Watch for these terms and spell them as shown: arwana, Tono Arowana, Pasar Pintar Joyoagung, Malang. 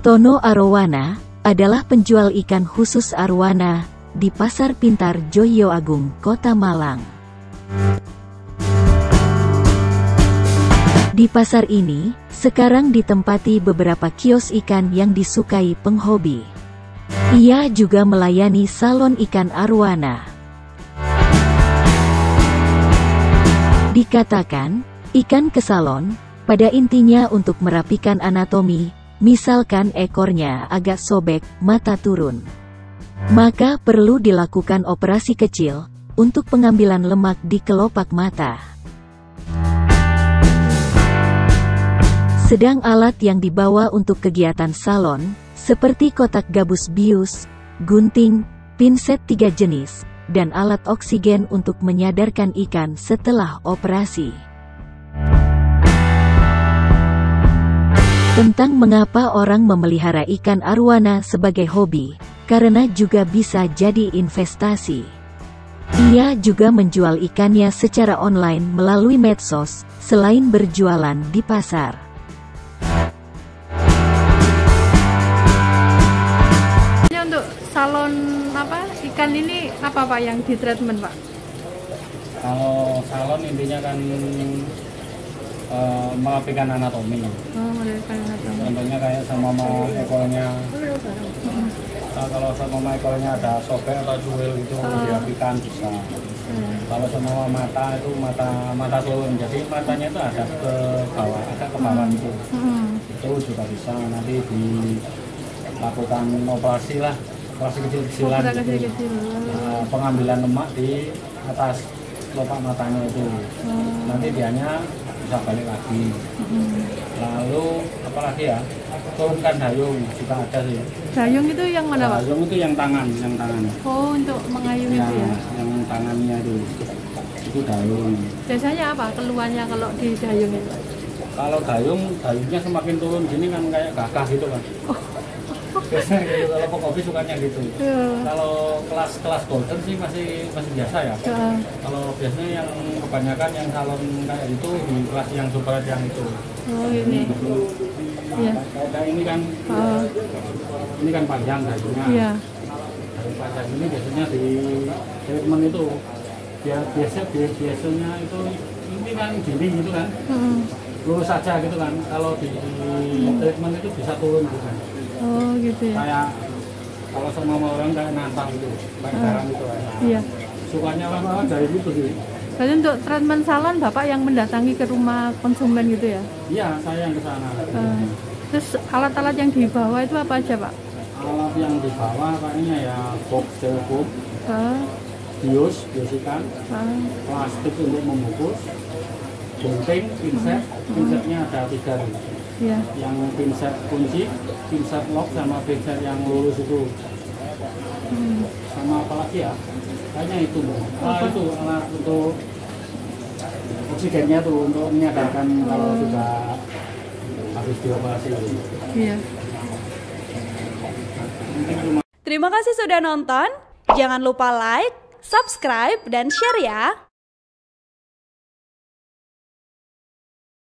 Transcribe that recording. Tono Arowana adalah penjual ikan khusus Arowana di Pasar Pintar Joyoagung, Kota Malang. Di pasar ini, sekarang ditempati beberapa kios ikan yang disukai penghobi. Ia juga melayani salon ikan Arowana. Dikatakan, ikan ke salon, pada intinya untuk merapikan anatomi, misalkan ekornya agak sobek, mata turun. Maka perlu dilakukan operasi kecil, untuk pengambilan lemak di kelopak mata. Sedang alat yang dibawa untuk kegiatan salon, seperti kotak gabus bius, gunting, pinset 3 jenis, dan alat oksigen untuk menyadarkan ikan setelah operasi. Tentang mengapa orang memelihara ikan Arowana sebagai hobi, karena juga bisa jadi investasi. Ia juga menjual ikannya secara online melalui medsos, selain berjualan di pasar. Ini untuk salon apa? Ikan ini apa Pak yang di treatment Pak? Kalau salon intinya kan merapikan anatomi. Contohnya kayak sama ekornya. Nah, kalau sama ekornya ada sobek atau cuil itu dirapikan bisa. Kalau sama mata itu mata turun, jadi matanya itu ada ke bawah, ada ke bawah itu. Itu juga bisa nanti dilakukan operasi lah, operasi kecil-kecilan. Pengambilan lemak di atas kelopak matanya itu. Nanti dianya bisa balik lagi. Lalu apalagi ya, turunkan dayung juga ada sih. Dayung itu yang mana Pak? Dayung itu yang tangan. Oh, untuk mengayuh ya, itu ya? Yang tangannya itu dayung. Biasanya apa keluhannya kalau di dayung itu? Kalau dayungnya semakin turun gini kan kayak gagah gitu kan. Biasanya gitu, kalau penghobi sukanya gitu. Kalau kelas golden sih masih biasa ya. Kalau biasanya yang kebanyakan yang salon kayak itu di kelas yang super yang itu. Oh ini. Iya. Nah, ini kan panjang dayungnya. Iya. Dari panjang ini biasanya di treatment itu. Biasanya itu ini kan giling gitu kan. Lurus saja gitu kan. Kalau di treatment itu bisa turun gitu kan. Oh gitu ya. Kayak kalau semua orang kayak nantang gitu, kayak garang gitu ya. Iya. Sukanya orang dari itu sih. Berarti untuk treatment salon Bapak yang mendatangi ke rumah konsumen gitu ya? Iya, saya yang ke sana. Terus alat-alat yang dibawa itu apa aja Pak? Alat yang dibawa kayaknya ya box, teleskop, bius ikan, plastik untuk membungkus, gunting, pinset, pinsetnya ada 3 gitu. Ya. Yang pinset kunci, pinset lock, sama pinset yang lurus itu. Sama apa lagi ya? Kayaknya itu. Itu alat untuk oksigennya tuh, untuk menyadarkan kalau sudah habis dioperasi. Iya. Terima kasih sudah nonton. Jangan lupa like, subscribe, dan share ya.